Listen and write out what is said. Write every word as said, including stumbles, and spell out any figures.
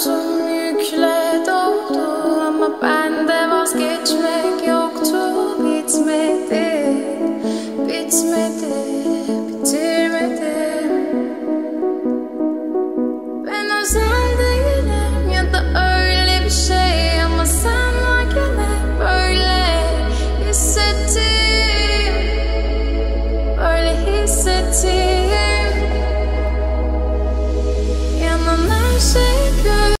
uzun yükle doldu ama bende vazgeçmek yoktu. Bitmedi, bitmedi, bitirmedim. Ben özel değilim ya da öyle bir şey ama sen varken hep böyle hissettim, böyle hissettim.